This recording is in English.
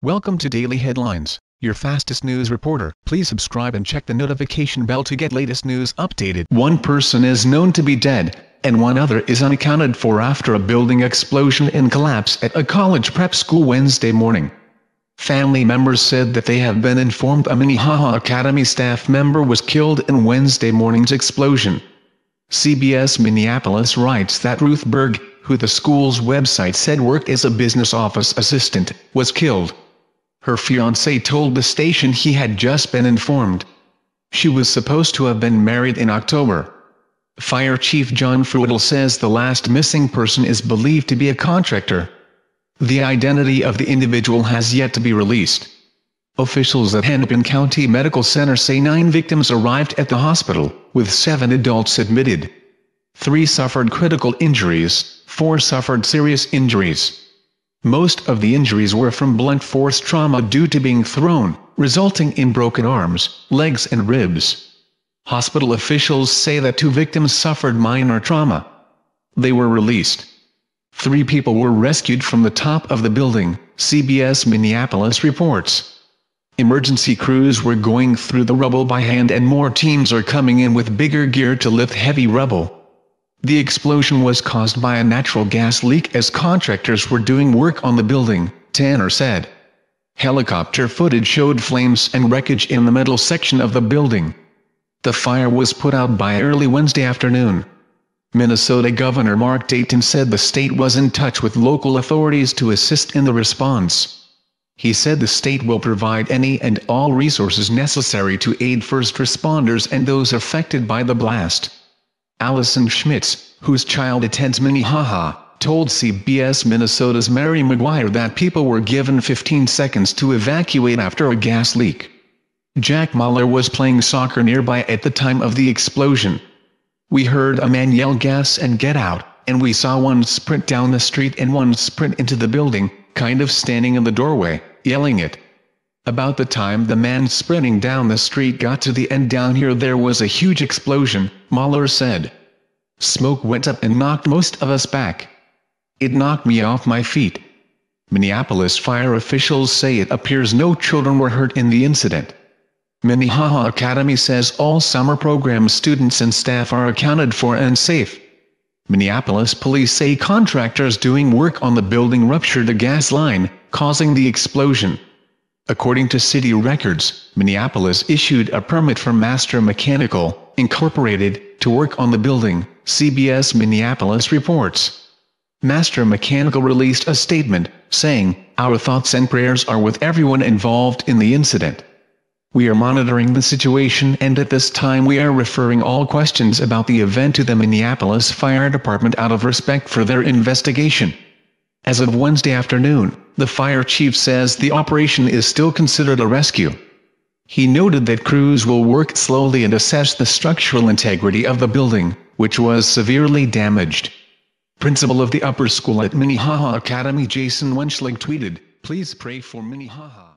Welcome to Daily Headlines, your fastest news reporter. Please subscribe and check the notification bell to get latest news updated. One person is known to be dead, and one other is unaccounted for after a building explosion and collapse at a college prep school Wednesday morning. Family members said that they have been informed a Minnehaha Academy staff member was killed in Wednesday morning's explosion. CBS Minneapolis writes that Ruth Berg, who the school's website said worked as a business office assistant, was killed. Her fiancé told the station he had just been informed. She was supposed to have been married in October. Fire Chief John Fruetel says the last missing person is believed to be a contractor. The identity of the individual has yet to be released. Officials at Hennepin County Medical Center say 9 victims arrived at the hospital, with 7 adults admitted. 3 suffered critical injuries, 4 suffered serious injuries. Most of the injuries were from blunt force trauma due to being thrown, resulting in broken arms, legs and ribs. Hospital officials say that 2 victims suffered minor trauma. They were released. 3 people were rescued from the top of the building, CBS Minneapolis reports. Emergency crews were going through the rubble by hand, and more teams are coming in with bigger gear to lift heavy rubble. The explosion was caused by a natural gas leak as contractors were doing work on the building, Tanner said. Helicopter footage showed flames and wreckage in the middle section of the building. The fire was put out by early Wednesday afternoon. Minnesota Governor Mark Dayton said the state was in touch with local authorities to assist in the response. He said the state will provide any and all resources necessary to aid first responders and those affected by the blast. Allison Schmitz, whose child attends Minnehaha, told CBS Minnesota's Mary Maguire that people were given 15 seconds to evacuate after a gas leak. Jack Mueller was playing soccer nearby at the time of the explosion. "We heard a man yell gas and get out, and we saw one sprint down the street and one sprint into the building, kind of standing in the doorway, yelling it. About the time the man sprinting down the street got to the end down here, there was a huge explosion," Mueller said. "Smoke went up and knocked most of us back. It knocked me off my feet." Minneapolis fire officials say it appears no children were hurt in the incident. Minnehaha Academy says all summer program students and staff are accounted for and safe. Minneapolis police say contractors doing work on the building ruptured a gas line, causing the explosion. According to city records, Minneapolis issued a permit for Master Mechanical, Inc. to work on the building, CBS Minneapolis reports. Master Mechanical released a statement, saying, "Our thoughts and prayers are with everyone involved in the incident. We are monitoring the situation, and at this time we are referring all questions about the event to the Minneapolis Fire Department out of respect for their investigation." As of Wednesday afternoon, the fire chief says the operation is still considered a rescue. He noted that crews will work slowly and assess the structural integrity of the building, which was severely damaged. Principal of the upper school at Minnehaha Academy Jason Wenschling tweeted, "Please pray for Minnehaha."